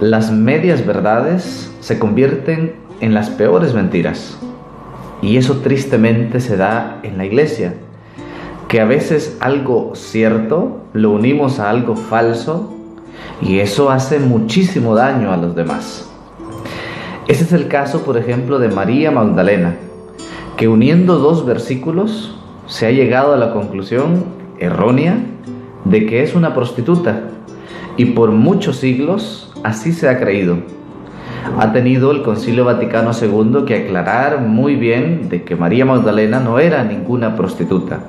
Las medias verdades se convierten en las peores mentiras, y eso tristemente se da en la iglesia, que a veces algo cierto lo unimos a algo falso y eso hace muchísimo daño a los demás. Ese es el caso, por ejemplo, de María Magdalena, que uniendo dos versículos se ha llegado a la conclusión errónea de que es una prostituta, y por muchos siglos así se ha creído. Ha tenido el Concilio Vaticano II que aclarar muy bien de que María Magdalena no era ninguna prostituta.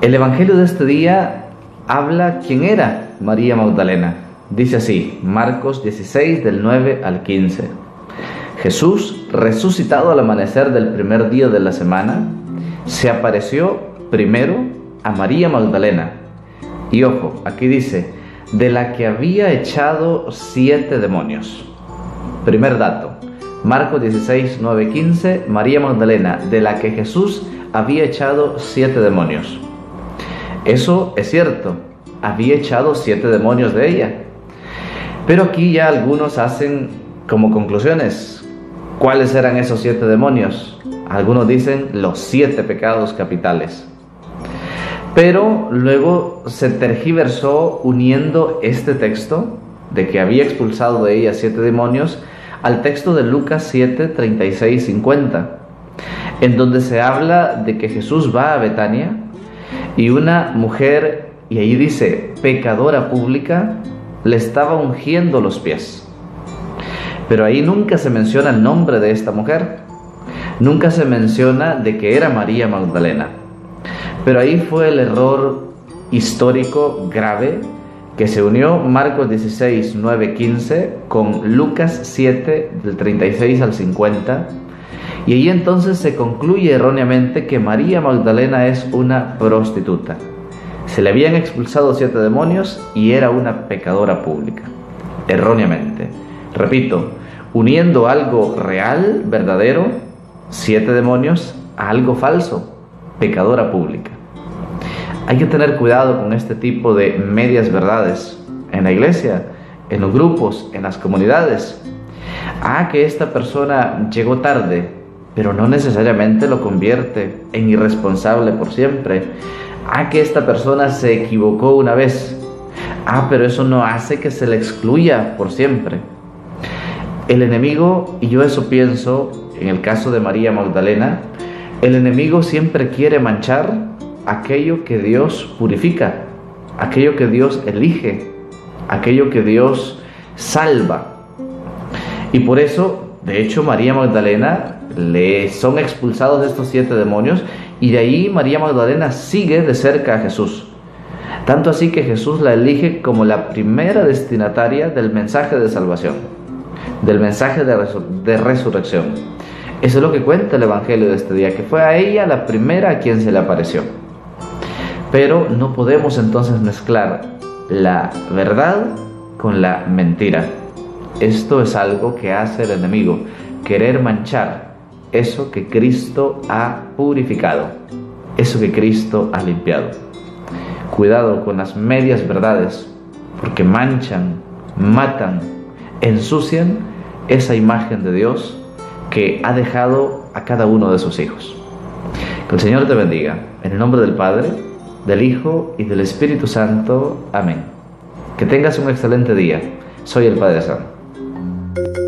El Evangelio de este día habla quién era María Magdalena. Dice así, Marcos 16 del 9 al 15. Jesús, resucitado al amanecer del primer día de la semana, se apareció primero a María Magdalena. Y ojo, aquí dice, de la que había echado 7 demonios. Primer dato, Marcos 16, 9, 15, María Magdalena, de la que Jesús había echado 7 demonios. Eso es cierto, había echado 7 demonios de ella. Pero aquí ya algunos hacen como conclusiones, ¿cuáles eran esos 7 demonios? Algunos dicen los 7 pecados capitales. Pero luego se tergiversó uniendo este texto de que había expulsado de ella 7 demonios al texto de Lucas 7, 36, 50, en donde se habla de que Jesús va a Betania y una mujer, y ahí dice, pecadora pública, le estaba ungiendo los pies. Pero ahí nunca se menciona el nombre de esta mujer, nunca se menciona de que era María Magdalena. Pero ahí fue el error histórico grave que se unió Marcos 16, 9, 15 con Lucas 7, del 36 al 50. Y ahí entonces se concluye erróneamente que María Magdalena es una prostituta. Se le habían expulsado 7 demonios y era una pecadora pública. Erróneamente. Repito, uniendo algo real, verdadero, 7 demonios, a algo falso, pecadora pública. Hay que tener cuidado con este tipo de medias verdades en la iglesia, en los grupos, en las comunidades. Que esta persona llegó tarde, pero no necesariamente lo convierte en irresponsable por siempre. Que esta persona se equivocó una vez. Pero eso no hace que se le excluya por siempre. El enemigo, y yo eso pienso en el caso de María Magdalena, el enemigo siempre quiere manchar aquello que Dios purifica, aquello que Dios elige, aquello que Dios salva. Y por eso, de hecho, María Magdalena le son expulsados estos 7 demonios, y de ahí María Magdalena sigue de cerca a Jesús. Tanto así que Jesús la elige como la primera destinataria del mensaje de salvación, del mensaje de resurrección. Eso es lo que cuenta el Evangelio de este día, que fue a ella la primera a quien se le apareció. Pero no podemos entonces mezclar la verdad con la mentira. Esto es algo que hace el enemigo, querer manchar eso que Cristo ha purificado, eso que Cristo ha limpiado. Cuidado con las medias verdades, porque manchan, matan, ensucian esa imagen de Dios que ha dejado a cada uno de sus hijos. Que el Señor te bendiga. En el nombre del Padre, del Hijo y del Espíritu Santo. Amén. Que tengas un excelente día. Soy el Padre Sam.